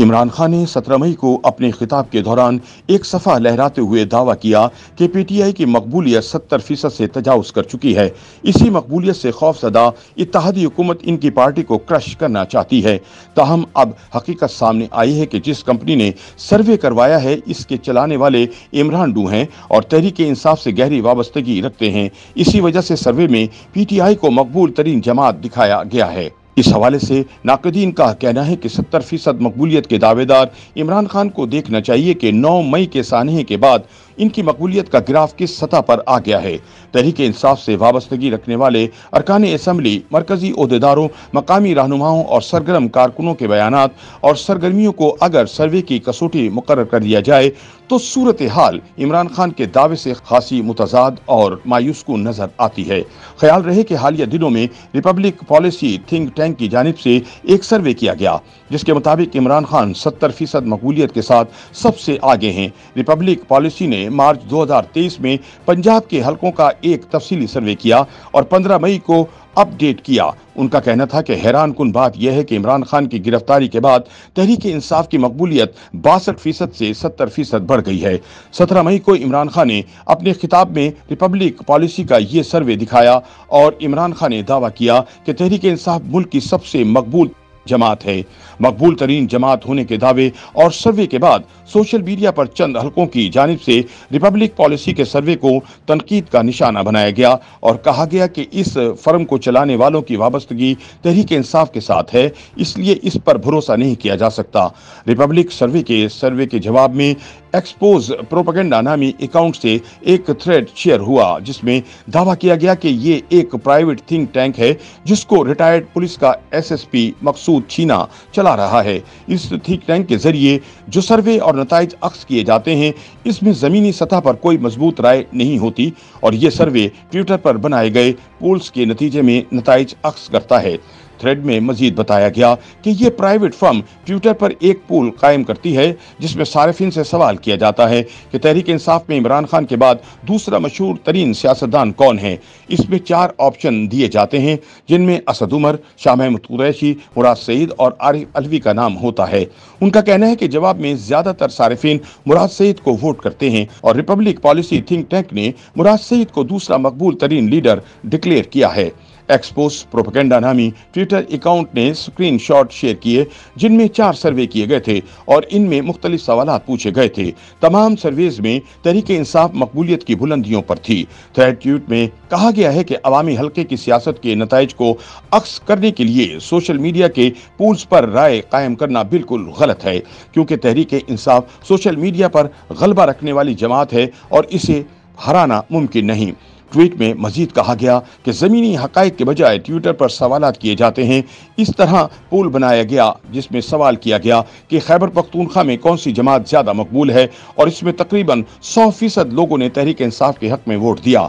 इमरान खान ने 17 मई को अपने खिताब के दौरान एक सफ़ा लहराते हुए दावा किया कि PTI की मकबूलियत 70% से तजावुज़ कर चुकी है। इसी मकबूलियत से खौफजदा इत्तेहादी हुकूमत इनकी पार्टी को क्रश करना चाहती है। ताहम अब हकीकत सामने आई है कि जिस कंपनी ने सर्वे करवाया है इसके चलाने वाले इमरान डू हैं और तहरीक इंसाफ से गहरी वाबस्तगी रखते हैं। इसी वजह से सर्वे में PTI को मकबूल तरीन जमात दिखाया गया है। इस हवाले से नाकदीन का कहना है कि 70% मकबूलियत के दावेदार इमरान खान को देखना चाहिए कि 9 मई के सानहे के बाद इनकी मकबूलियत का ग्राफ किस सतह पर आ गया है। तहरीक इंसाफ से वाबस्तगी रखने वाले अरकान असम्बली, मरकजी ओहदेदारों, मकामी रहनुमाओं और सरगर्म कारकुनों के बयानात और सरगर्मियों को अगर सर्वे की कसौटी मुकर्रर कर दिया जाए तो सूरत हाल इमरान खान के दावे से खासी मुतजाद और मायूस को नजर आती है। ख्याल रहे कि हालिया दिनों में रिपब्लिक पॉलिसी थिंक टैंक की जानिब से एक सर्वे किया गया जिसके मुताबिक इमरान खान 70% मकबूलियत के साथ सबसे आगे हैं। रिपब्लिक पॉलिसी ने मार्च 2023 में पंजाब के हलकों का एक तफसीली सर्वे किया और 15 मई को अपडेट किया। उनका कहना था कि हैरान कुन बात यह है कि इमरान खान की गिरफ्तारी के बाद तहरीक इंसाफ की मकबूलियत 62% से 70% बढ़ गई है। 17 मई को इमरान खान ने अपने खिताब में रिपब्लिक पॉलिसी का ये सर्वे दिखाया और इमरान खान ने दावा किया कि तहरीक इंसाफ मुल्क की सबसे मकबूल जमात है। मकबूल तरीन जमात होने के दावे और सर्वे के बाद सोशल मीडिया पर चंद हलकों की जानिब से रिपब्लिक पॉलिसी के सर्वे को तनकीद का निशाना बनाया गया और कहा गया कि इस फर्म को चलाने वालों की वाबस्तगी तहरीक इंसाफ के साथ है, इसलिए इस पर भरोसा नहीं किया जा सकता। रिपब्लिक सर्वे के जवाब में एक्सपोज प्रोपेगेंडा नामी अकाउंट से एक थ्रेड शेयर हुआ जिसमें दावा किया गया कि ये एक प्राइवेट थिंक टैंक है जिसको रिटायर्ड पुलिस का SSP मकसूद चीना चला रहा है। इस थिंक टैंक के जरिए जो सर्वे और नताइज अक्स किए जाते हैं इसमें ज़मीनी सतह पर कोई मजबूत राय नहीं होती और ये सर्वे ट्विटर पर बनाए गए पोल्स के नतीजे में नताइज अक्स करता है। थ्रेड में मजीद बताया गया कि यह प्राइवेट फर्म ट्विटर पर एक पोल कायम करती है जिसमें सार्फिन से सवाल किया जाता है कि तहरीक इंसाफ में इमरान खान के बाद दूसरा मशहूर तरीन सियासतदान कौन है। इसमें 4 ऑप्शन दिए जाते हैं जिनमें असद उमर, शाह महमूद कुरैशी, मुराद सईद और आरिफ अलवी का नाम होता है। उनका कहना है कि जवाब में ज्यादातर सार्फिन मुराद सईद को वोट करते हैं और रिपब्लिक पॉलिसी थिंक टैंक ने मुराद सईद को दूसरा मकबूल तरीन लीडर डिक्लेयर किया है। एक्सपोज प्रोपेगेंडा नामी ट्विटर अकाउंट ने स्क्रीनशॉट शेयर किए जिनमें 4 सर्वे किए गए थे और इनमें मुख्तलिफ सवाल पूछे गए थे। तमाम सर्वेज में तहरीक इंसाफ मकबूलियत की बुलंदियों पर थी। थ्रेड ट्वीट में कहा गया है कि अवामी हल्के की सियासत के नताइज को अक्स करने के लिए सोशल मीडिया के पूल्स पर राय कायम करना बिल्कुल गलत है क्योंकि तहरीक इंसाफ सोशल मीडिया पर गलबा रखने वाली जमात है और इसे हराना मुमकिन नहीं। ट्वीट में मजीद कहा गया कि ज़मीनी हकायक के बजाय ट्विटर पर सवालात किए जाते हैं। इस तरह पोल बनाया गया जिसमें सवाल किया गया कि खैबर पख्तूनख्वा में कौन सी जमात ज़्यादा मकबूल है और इसमें तकरीबन 100% लोगों ने तहरीक इंसाफ के हक में वोट दिया।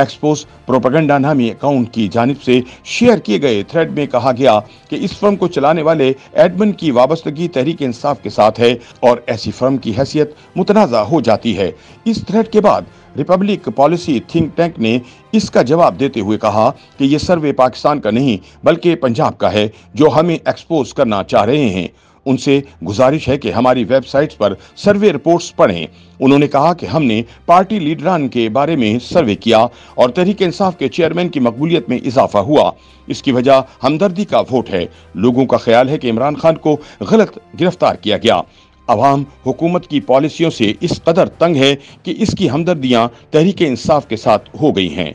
एक्सपोज प्रोपेगेंडा नामी अकाउंट की जानिब से शेयर किए गए थ्रेड में कहा गया कि इस फर्म को चलाने वाले एडमन की वाबस्तगी तहरीक इंसाफ के साथ है और ऐसी फर्म की हैसियत मुतनाज़ा हो जाती है। इस थ्रेड के बाद रिपब्लिक पॉलिसी थिंक टैंक ने इसका जवाब देते हुए कहा कि यह सर्वे पाकिस्तान का नहीं बल्कि पंजाब का है जो हमें एक्सपोज करना चाह रहे हैं। उनसे गुजारिश है कि हमारी वेबसाइट्स पर सर्वे रिपोर्ट्स पढ़ें। उन्होंने कहा कि हमने पार्टी लीडरान के बारे में सर्वे किया और तहरीक इंसाफ के चेयरमैन की मकबूलियत में इजाफा हुआ। इसकी वजह हमदर्दी का वोट है। लोगों का ख्याल है कि इमरान खान को गलत गिरफ्तार किया गया। अवाम हुकूमत की पॉलिसियों से इस कदर तंग है कि इसकी हमदर्दियाँ तहरीक इंसाफ के साथ हो गई हैं।